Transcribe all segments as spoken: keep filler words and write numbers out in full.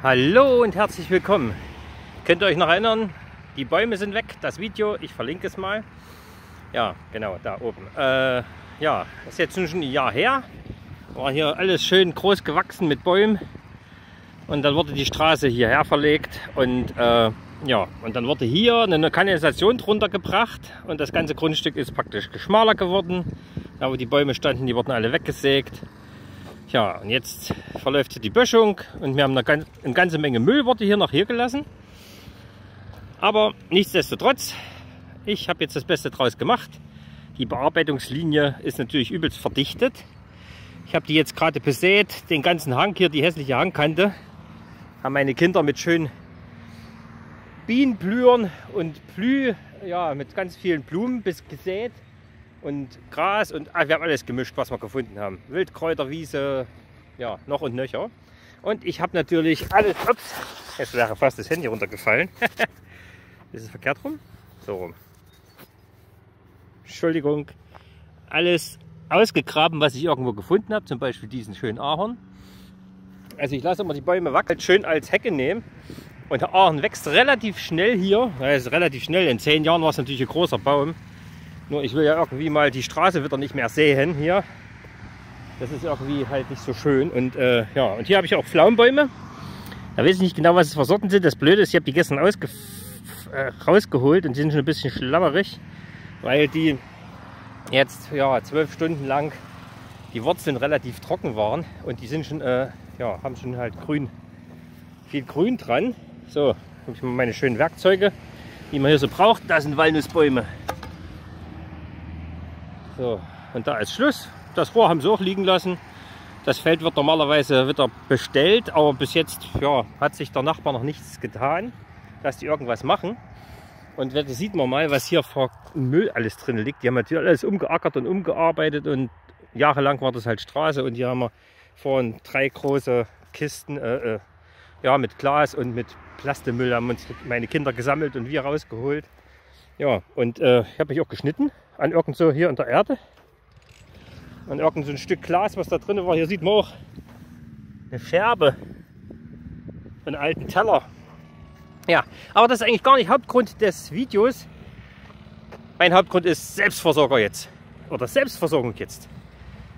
Hallo und herzlich willkommen. Könnt ihr euch noch erinnern, die Bäume sind weg, das Video, ich verlinke es mal. Ja, genau, da oben. Äh, ja, das ist jetzt schon ein Jahr her. War hier alles schön groß gewachsen mit Bäumen. Und dann wurde die Straße hierher verlegt. Und äh, ja, und dann wurde hier eine Kanalisation drunter gebracht. Und das ganze Grundstück ist praktisch schmaler geworden. Da wo die Bäume standen, die wurden alle weggesägt. Ja, und jetzt verläuft hier die Böschung und wir haben eine, ganz, eine ganze Menge Müll wurde hier noch hier gelassen. Aber nichtsdestotrotz, ich habe jetzt das Beste draus gemacht. Die Bearbeitungslinie ist natürlich übelst verdichtet. Ich habe die jetzt gerade besät, den ganzen Hang hier, die hässliche Hangkante. Haben meine Kinder mit schönen Bienenblühern und Blü, ja, mit ganz vielen Blumen besät. Und Gras und ach, wir haben alles gemischt, was wir gefunden haben. Wildkräuterwiese, ja, noch und nöcher. Und ich habe natürlich alles, ups, jetzt wäre fast das Handy runtergefallen. Ist es verkehrt rum? So rum. Entschuldigung. Alles ausgegraben, was ich irgendwo gefunden habe, zum Beispiel diesen schönen Ahorn. Also ich lasse immer die Bäume wackeln, schön als Hecke nehmen. Und der Ahorn wächst relativ schnell hier. Das ist relativ schnell, in zehn Jahren war es natürlich ein großer Baum. Nur ich will ja irgendwie mal die Straße wieder nicht mehr sehen hier. Das ist irgendwie halt nicht so schön. Und äh, ja, und hier habe ich auch Pflaumenbäume. Da weiß ich nicht genau, was es für Sorten sind. Das Blöde ist, ich habe die gestern ausge äh, rausgeholt und die sind schon ein bisschen schlammerig, weil die jetzt ja zwölf Stunden lang die Wurzeln relativ trocken waren und die sind schon äh, ja haben schon halt grün, viel Grün dran. So, habe ich mal meine schönen Werkzeuge, die man hier so braucht. Das sind Walnussbäume. So, und da ist Schluss. Das Rohr haben sie auch liegen lassen. Das Feld wird normalerweise wieder bestellt, aber bis jetzt ja, hat sich der Nachbar noch nichts getan, dass die irgendwas machen. Und da sieht man mal, was hier vor Müll alles drin liegt. Die haben natürlich alles umgeackert und umgearbeitet und jahrelang war das halt Straße. Und hier haben wir vorhin drei große Kisten äh, äh, ja, mit Glas und mit Plastemüll haben uns meine Kinder gesammelt und wir rausgeholt. Ja, und äh, ich habe mich auch geschnitten an irgend so hier in der Erde. An irgend so ein Stück Glas, was da drin war. Hier sieht man auch eine Scherbe, einen alten Teller. Ja, aber das ist eigentlich gar nicht Hauptgrund des Videos. Mein Hauptgrund ist Selbstversorger jetzt. Oder Selbstversorgung jetzt.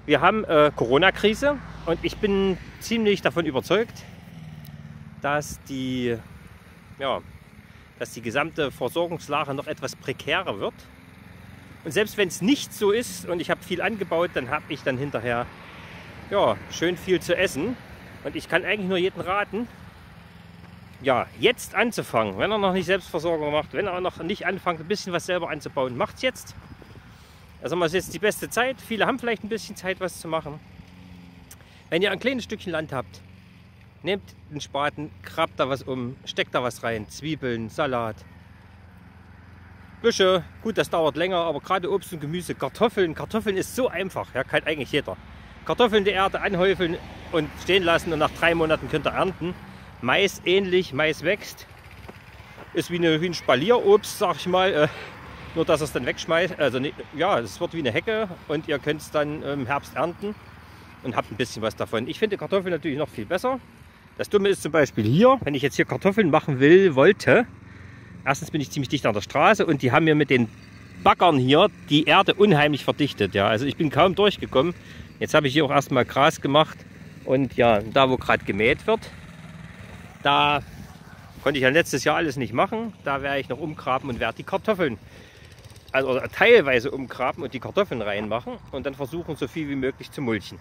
Wir haben äh, Corona-Krise und ich bin ziemlich davon überzeugt, dass die, ja, dass die gesamte Versorgungslage noch etwas prekärer wird. Und selbst wenn es nicht so ist und ich habe viel angebaut, dann habe ich dann hinterher ja, schön viel zu essen. Und ich kann eigentlich nur jedem raten, ja, jetzt anzufangen. Wenn er noch nicht Selbstversorgung macht, wenn er noch nicht anfängt, ein bisschen was selber anzubauen, macht es jetzt. Also es ist jetzt die beste Zeit. Viele haben vielleicht ein bisschen Zeit, was zu machen. Wenn ihr ein kleines Stückchen Land habt, nehmt den Spaten, grabt da was um, steckt da was rein, Zwiebeln, Salat, Büsche. Gut, das dauert länger, aber gerade Obst und Gemüse, Kartoffeln. Kartoffeln ist so einfach, ja, kann eigentlich jeder. Kartoffeln in die Erde anhäufeln und stehen lassen und nach drei Monaten könnt ihr ernten. Mais ähnlich, Mais wächst, ist wie, eine, wie ein Spalierobst, sag ich mal, äh, nur dass ihr es dann wegschmeißt. Also ne, ja, es wird wie eine Hecke und ihr könnt es dann im Herbst ernten und habt ein bisschen was davon. Ich finde Kartoffeln natürlich noch viel besser. Das Dumme ist zum Beispiel hier, wenn ich jetzt hier Kartoffeln machen will, wollte, erstens bin ich ziemlich dicht an der Straße und die haben mir mit den Baggern hier die Erde unheimlich verdichtet. Ja. Also ich bin kaum durchgekommen. Jetzt habe ich hier auch erstmal Gras gemacht und ja, da wo gerade gemäht wird, da konnte ich ja letztes Jahr alles nicht machen. Da werde ich noch umgraben und werde die Kartoffeln, also teilweise umgraben und die Kartoffeln reinmachen und dann versuchen, so viel wie möglich zu mulchen.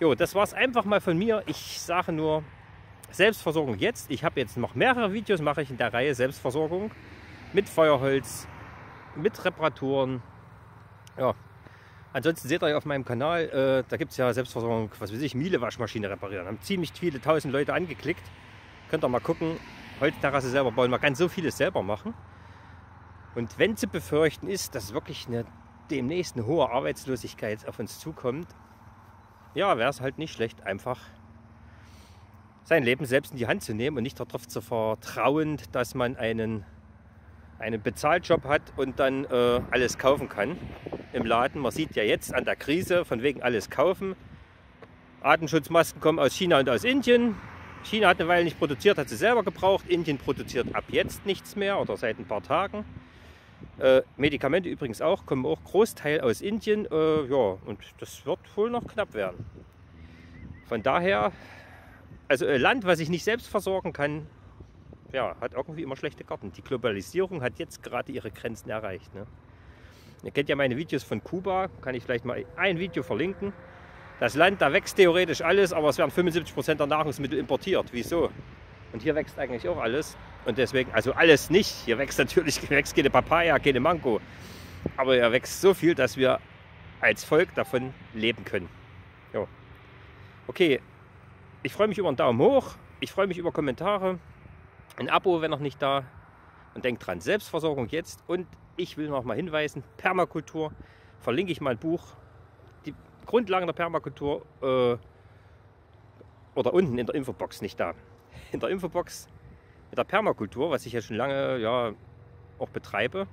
Jo, das war es einfach mal von mir. Ich sage nur, Selbstversorgung jetzt. Ich habe jetzt noch mehrere Videos, mache ich in der Reihe Selbstversorgung mit Feuerholz, mit Reparaturen. Ja. Ansonsten seht ihr auf meinem Kanal, äh, da gibt es ja Selbstversorgung, was weiß ich, Miele-Waschmaschine reparieren. Haben ziemlich viele tausend Leute angeklickt. Könnt ihr mal gucken, Holzterrasse selber bauen. Man kann so vieles selber machen. Und wenn zu befürchten ist, dass wirklich eine, demnächst eine hohe Arbeitslosigkeit auf uns zukommt, ja, wäre es halt nicht schlecht, einfach sein Leben selbst in die Hand zu nehmen und nicht darauf zu vertrauen, dass man einen, einen Bezahljob hat und dann äh, alles kaufen kann im Laden. Man sieht ja jetzt an der Krise, von wegen alles kaufen. Atemschutzmasken kommen aus China und aus Indien. China hat eine Weile nicht produziert, hat sie selber gebraucht. Indien produziert ab jetzt nichts mehr oder seit ein paar Tagen. Äh, Medikamente übrigens auch, kommen auch Großteil aus Indien. Äh, ja, und das wird wohl noch knapp werden. Von daher, also äh, Land, was ich nicht selbst versorgen kann, ja, hat irgendwie immer schlechte Karten. Die Globalisierung hat jetzt gerade ihre Grenzen erreicht. Ne? Ihr kennt ja meine Videos von Kuba, kann ich vielleicht mal ein Video verlinken. Das Land, da wächst theoretisch alles, aber es werden fünfundsiebzig Prozent der Nahrungsmittel importiert. Wieso? Und hier wächst eigentlich auch alles. Und deswegen, also alles nicht. Hier wächst natürlich wächst keine Papaya, keine Mango. Aber hier wächst so viel, dass wir als Volk davon leben können. Jo. Okay, ich freue mich über einen Daumen hoch. Ich freue mich über Kommentare. Ein Abo, wenn noch nicht da. Und denkt dran, Selbstversorgung jetzt. Und ich will noch mal hinweisen, Permakultur. Verlinke ich mal ein Buch. Die Grundlagen der Permakultur äh, oder unten in der Infobox, nicht da. In der Infobox mit der Permakultur, was ich ja schon lange ja, auch betreibe,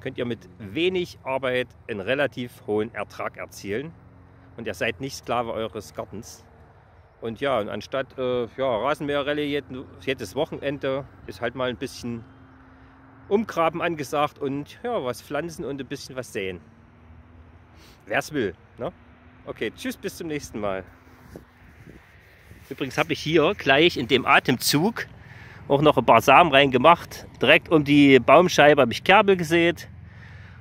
könnt ihr mit wenig Arbeit einen relativ hohen Ertrag erzielen. Und ihr seid nicht Sklave eures Gartens. Und ja, und anstatt äh, ja, Rasenmäherrallye jedes Wochenende ist halt mal ein bisschen Umgraben angesagt und ja, was pflanzen und ein bisschen was säen. Wer es will. Ne? Okay, tschüss, bis zum nächsten Mal. Übrigens habe ich hier gleich in dem Atemzug auch noch ein paar Samen reingemacht. Direkt um die Baumscheibe habe ich Kerbel gesät.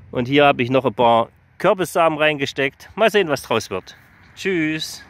Und hier habe ich noch ein paar Kürbissamen reingesteckt. Mal sehen, was draus wird. Tschüss.